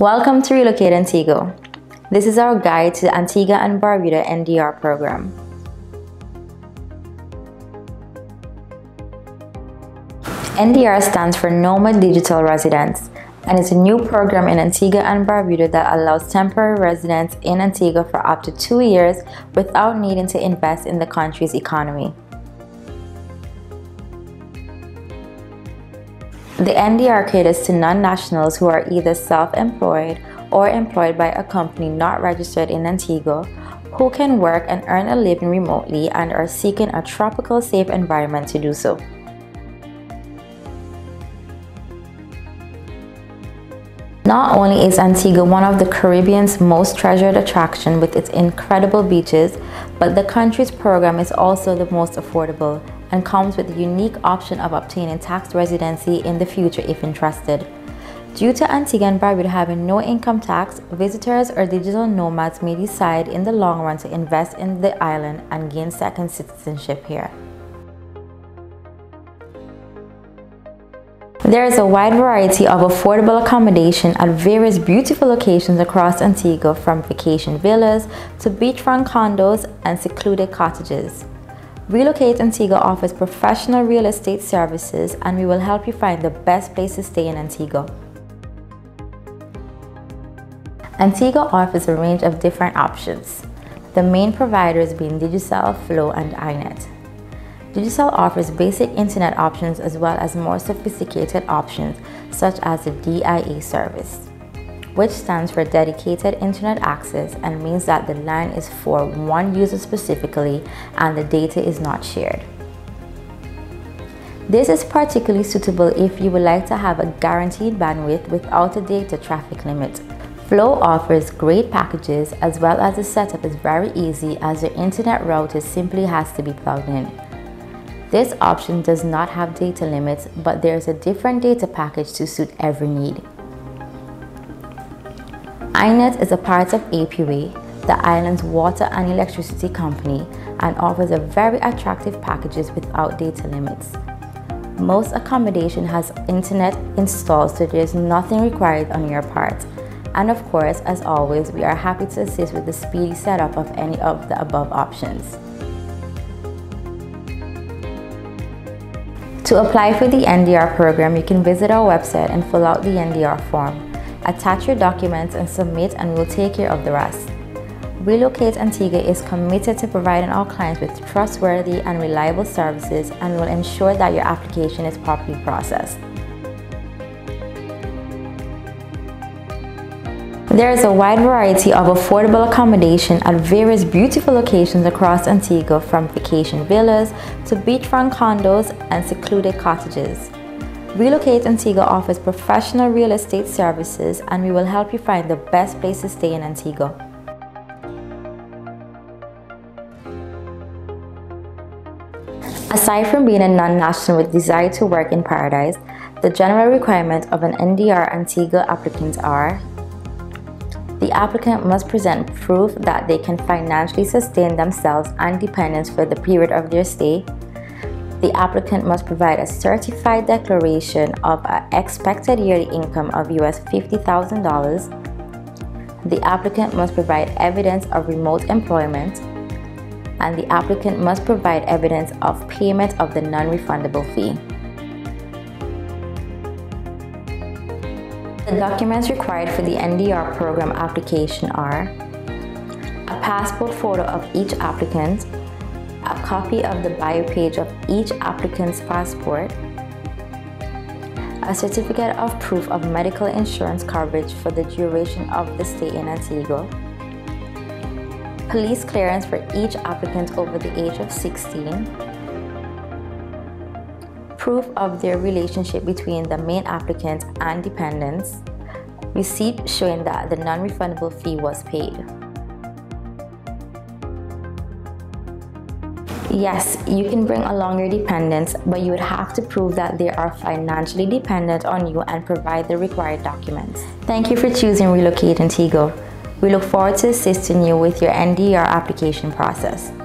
Welcome to Relocate Antigua. This is our guide to the Antigua and Barbuda NDR program. NDR stands for Nomad Digital Residence, and it's a new program in Antigua and Barbuda that allows temporary residents in Antigua for up to 2 years without needing to invest in the country's economy. The NDR caters to non-nationals who are either self-employed or employed by a company not registered in Antigua, who can work and earn a living remotely and are seeking a tropical safe environment to do so. Not only is Antigua one of the Caribbean's most treasured attractions with its incredible beaches, but the country's program is also the most affordable and comes with the unique option of obtaining tax residency in the future if interested. Due to Antigua and Barbuda having no income tax, visitors or digital nomads may decide in the long run to invest in the island and gain second citizenship here. There is a wide variety of affordable accommodation at various beautiful locations across Antigua, from vacation villas to beachfront condos and secluded cottages. Relocate Antigua offers professional real estate services, and we will help you find the best place to stay in Antigua. Antigua offers a range of different options, the main providers being Digicel, Flow, and Inet. Digicel offers basic internet options as well as more sophisticated options such as the DIA service, which stands for Dedicated Internet Access, and means that the line is for one user specifically and the data is not shared. This is particularly suitable if you would like to have a guaranteed bandwidth without a data traffic limit. Flow offers great packages, as well as the setup is very easy as your internet router simply has to be plugged in. This option does not have data limits, but there is a different data package to suit every need. Inet is a part of APWA, the island's water and electricity company, and offers a very attractive packages without data limits. Most accommodation has internet installed, so there is nothing required on your part. And of course, as always, we are happy to assist with the speedy setup of any of the above options. To apply for the NDR program, you can visit our website and fill out the NDR form. Attach your documents and submit, and we'll take care of the rest. Relocate Antigua is committed to providing our clients with trustworthy and reliable services, and will ensure that your application is properly processed. There is a wide variety of affordable accommodation at various beautiful locations across Antigua, from vacation villas to beachfront condos and secluded cottages. Relocate Antigua offers professional real estate services, and we will help you find the best place to stay in Antigua. Aside from being a non-national with desire to work in paradise, the general requirements of an NDR Antigua applicant are: the applicant must present proof that they can financially sustain themselves and dependents for the period of their stay. The applicant must provide a certified declaration of an expected yearly income of $50,000. The applicant must provide evidence of remote employment, and the applicant must provide evidence of payment of the non-refundable fee. The documents required for the NDR program application are a passport photo of each applicant, a copy of the bio page of each applicant's passport, a certificate of proof of medical insurance coverage for the duration of the stay in Antigua, police clearance for each applicant over the age of 16, proof of their relationship between the main applicant and dependents, receipt showing that the non-refundable fee was paid. Yes, you can bring along your dependents, but you would have to prove that they are financially dependent on you and provide the required documents. Thank you for choosing Relocate Antigua. We look forward to assisting you with your NDR application process.